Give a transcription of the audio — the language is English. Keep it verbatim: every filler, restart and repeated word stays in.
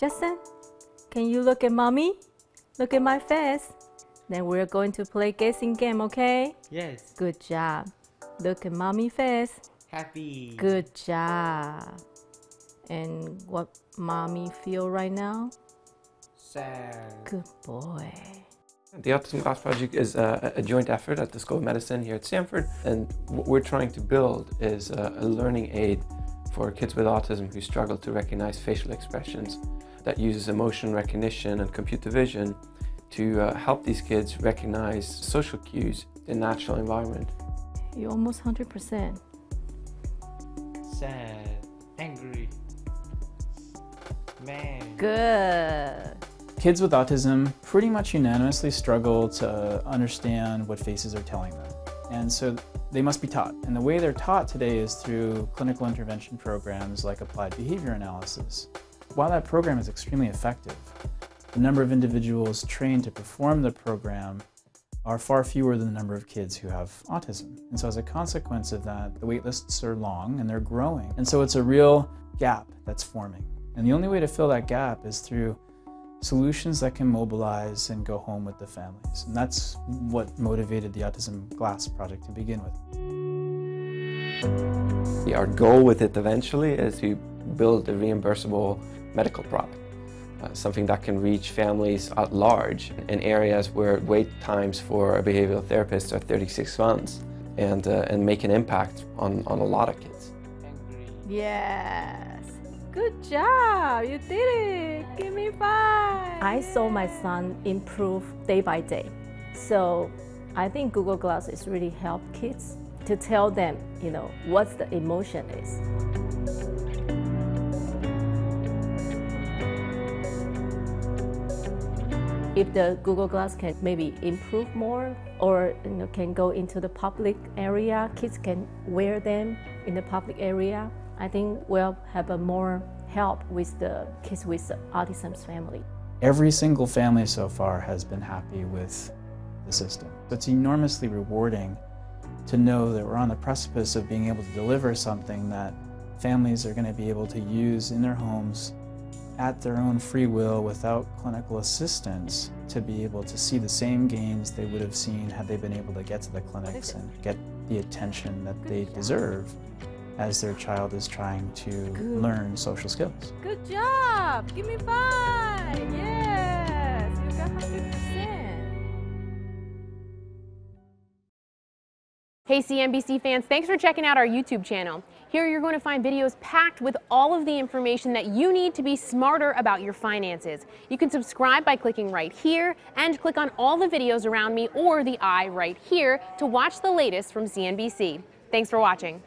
Justin, can you look at mommy? Look at my face. Then we're going to play guessing game, okay? Yes. Good job. Look at mommy's face. Happy. Good job. And what mommy feel right now? Sad. Good boy. The Autism Glass Project is a, a joint effort at the School of Medicine here at Stanford, and what we're trying to build is a, a learning aid for kids with autism who struggle to recognize facial expressions that uses emotion recognition and computer vision to uh, help these kids recognize social cues in natural environment. You're almost one hundred percent. Sad, angry, man. Good. Kids with autism pretty much unanimously struggle to understand what faces are telling them. And so they must be taught. And the way they're taught today is through clinical intervention programs like applied behavior analysis. While that program is extremely effective, the number of individuals trained to perform the program are far fewer than the number of kids who have autism. And so as a consequence of that, the wait lists are long and they're growing. And so it's a real gap that's forming. And the only way to fill that gap is through solutions that can mobilize and go home with the families. And that's what motivated the Autism Glass Project to begin with. Yeah, our goal with it eventually is to build a reimbursable medical product, uh, something that can reach families at large in areas where wait times for a behavioral therapist are thirty-six months and, uh, and make an impact on, on a lot of kids. Yes. Good job, you did it. Give me five. I saw my son improve day by day. So I think Google Glass is really help kids to tell them, you know, what the emotion is. If the Google Glass can maybe improve more, or you know, can go into the public area, kids can wear them in the public area, I think we'll have a more help with the kids with autism's family. Every single family so far has been happy with the system. It's enormously rewarding to know that we're on the precipice of being able to deliver something that families are going to be able to use in their homes at their own free will without clinical assistance, to be able to see the same gains they would have seen had they been able to get to the clinics and get the attention that they deserve as their child is trying to Good. learn social skills. Good job! Give me five! Yes! You got one hundred percent! Hey C N B C fans, thanks for checking out our YouTube channel. Here you're going to find videos packed with all of the information that you need to be smarter about your finances. You can subscribe by clicking right here, and click on all the videos around me or the eye right here to watch the latest from C N B C. Thanks for watching.